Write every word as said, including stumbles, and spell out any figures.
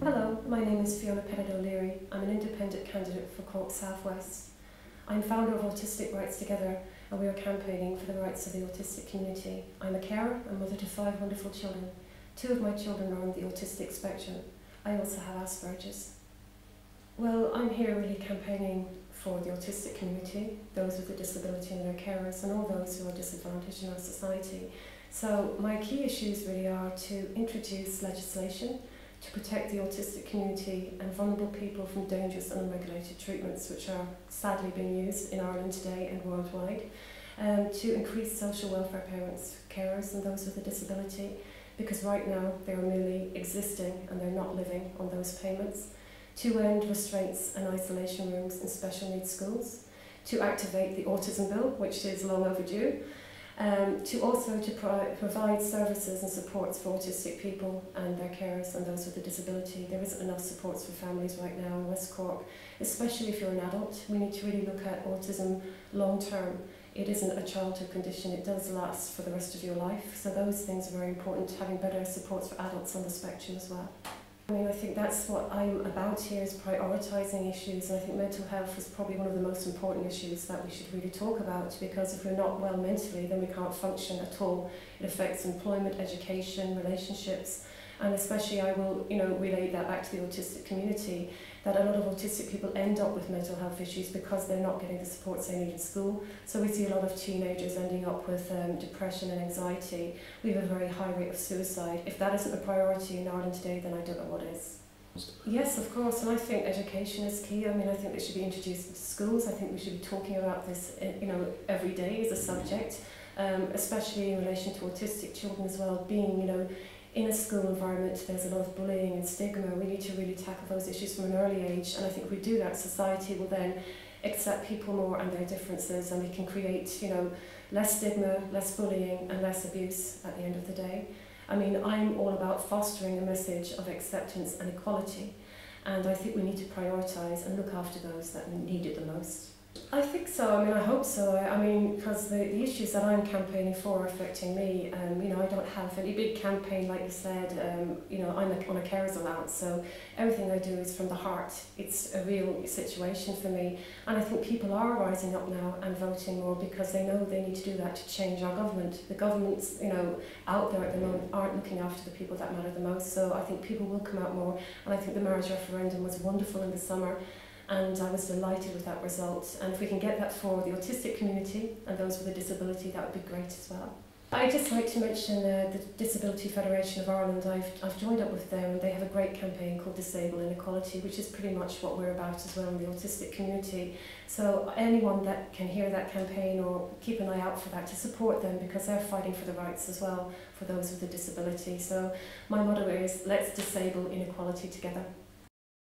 Hello, my name is Fiona Pettit O'Leary. I'm an independent candidate for Cork Southwest. I'm founder of Autistic Rights Together, and we are campaigning for the rights of the autistic community. I'm a carer and mother to five wonderful children. Two of my children are on the autistic spectrum. I also have Asperger's. Well, I'm here really campaigning for the autistic community, those with a disability and their carers, and all those who are disadvantaged in our society. So my key issues really are to introduce legislation to protect the autistic community and vulnerable people from dangerous and unregulated treatments which are sadly being used in Ireland today and worldwide, um, to increase social welfare payments for carers and those with a disability, because right now they are merely existing and they're not living on those payments, to end restraints and isolation rooms in special needs schools, to activate the autism bill, which is long overdue, Um, to also to pro provide services and supports for autistic people and their carers and those with a disability. There isn't enough supports for families right now in West Cork, especially if you're an adult. We need to really look at autism long term. It isn't a childhood condition, it does last for the rest of your life. So those things are very important, having better supports for adults on the spectrum as well. I mean, I think that's what I'm about here, is prioritising issues, and I think mental health is probably one of the most important issues that we should really talk about, because if we're not well mentally, then we can't function at all. It affects employment, education, relationships, and especially I will, you know, relate that back to the autistic community, that a lot of autistic people end up with mental health issues because they're not getting the supports they need in school. So we see a lot of teenagers ending up with um, depression and anxiety. We have a very high rate of suicide. If that isn't a priority in Ireland today, then I don't know what is. Yes, of course, and I think education is key. I mean, I think it should be introduced into schools. I think we should be talking about this, you know, every day as a subject, um, especially in relation to autistic children as well, being, you know, in a school environment, there's a lot of bullying and stigma. We need to really tackle those issues from an early age, and I think if we do that, society will then accept people more and their differences, and we can create, you know, less stigma, less bullying, and less abuse at the end of the day. I mean, I'm all about fostering a message of acceptance and equality, and I think we need to prioritise and look after those that need it the most. I think so. I mean, I hope so. I, I mean, because the, the issues that I'm campaigning for are affecting me. Um, you know, I don't have any big campaign, like you said. Um, you know, I'm a, on a carer's allowance, so everything I do is from the heart. It's a real situation for me, and I think people are rising up now and voting more because they know they need to do that to change our government. The governments, you know, out there at the moment aren't looking after the people that matter the most. So I think people will come out more, and I think the marriage referendum was wonderful in the summer. And I was delighted with that result. And if we can get that for the autistic community and those with a disability, that would be great as well. I'd just like to mention uh, the Disability Federation of Ireland. I've, I've joined up with them, and they have a great campaign called Disable Inequality, which is pretty much what we're about as well in the autistic community. So anyone that can hear that campaign or keep an eye out for that, to support them, because they're fighting for the rights as well for those with a disability. So my motto is, let's disable inequality together.